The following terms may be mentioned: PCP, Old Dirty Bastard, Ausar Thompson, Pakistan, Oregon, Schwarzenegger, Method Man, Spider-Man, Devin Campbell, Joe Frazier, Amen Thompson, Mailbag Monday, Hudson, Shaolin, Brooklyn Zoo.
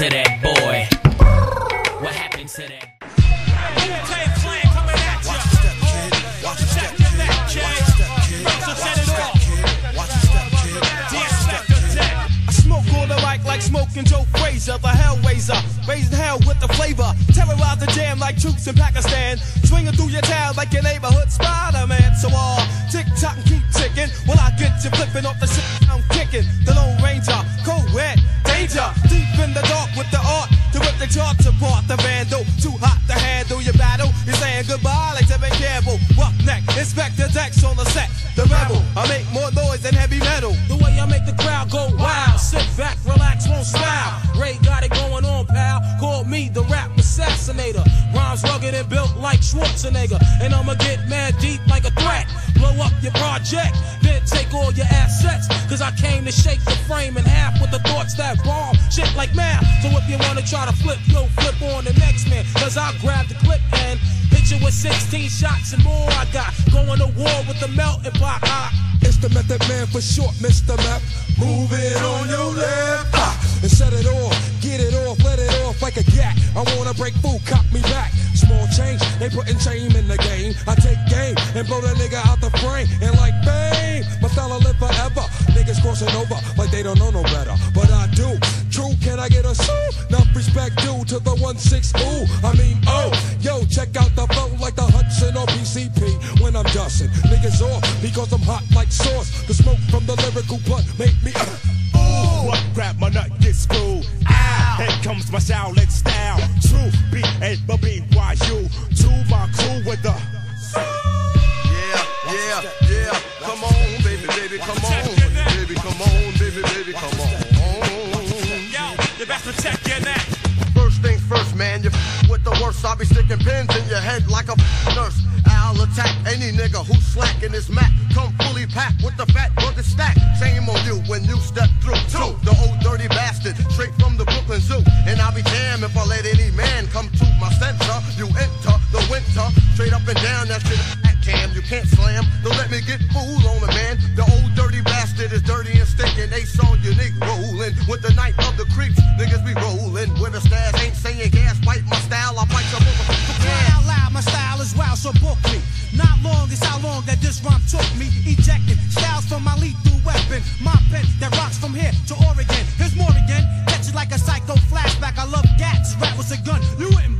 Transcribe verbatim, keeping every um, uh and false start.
to that boy? What happened to that? Like smoking Joe Frazier, the hellraiser, raising hell with the flavor, terrorize the jam like troops in Pakistan, swinging through your town like your neighborhood Spider-Man. So all tick tock and keep ticking, while I get you flipping off the shit I'm kicking. The Lone Ranger, co-ed, danger, deep in the dark with the art, to rip the charts apart, the vandal, too hot to handle your battle. You're saying goodbye like Devin Campbell, rough neck, Inspector Dex on the set, the rebel. I make more noise than heavy metal. The way I make the crowd go wild, sit back, relax. Won't smile. Ray got it going on, pal. Call me the rap assassinator. Rhymes rugged and built like Schwarzenegger. And I'ma get mad deep like a threat. Blow up your project, then take all your assets. Cause I came to shake the frame in half with the thoughts that bomb shit like math. So if you wanna try to flip, yo, flip on the next man. Cause I'll grab the clip and hit you with sixteen shots and more I got. Going to war with the melting pot. It's the Method Man for short, Mister Map. Move it on your left, ah, and set it off, get it off, let it off like a gat. I wanna break food, cop me back. Small change, they putting shame in the game. I take game and blow that nigga out the frame. And like bang, my fella live forever. Niggas crossing over like they don't know no better, but I do. True, can I get a suit? Not respect due to the one six. Ooh, I mean oh, yo, check out the flow like the Hudson or P C P. When I'm dusting niggas off because I'm hot like sauce. The smoke from the lyrical blunt make me uh, ooh, what grab my nut, get screwed. Ow, here comes my Shaolin style. True, B A B Y U. To my crew with the yeah, yeah, yeah. Come on, baby, baby, come on, baby, come on, baby, baby, come on. You best protect your neck. First things first, man, you f with the worst. I'll be sticking pins in your head like a f nurse. I'll attack any nigga who's slacking this Mac. Come fully packed with the fat burger stack. Shame on you when you step through. Two, the old dirty bastard, straight from the Brooklyn Zoo. And I'll be damned if I let any man come to my center. You enter the winter, straight up and down that shit. At cam, you can't slam. Don't let me get fooled on the man. The old dirty bastard is dirty and stinking. Ace on your neck, rolling with the knife of the creeps. Niggas be rolling with a stash, ain't saying gas. Bite my style, I bite your motherfucker. Loud, loud, my style is wild, so book me. Not long is how long that this rhyme took me. Ejecting styles from my lethal weapon. My pen that rocks from here to Oregon. Here's more again, catch it like a psycho flashback. I love gats, rap was a gun, you wouldn't.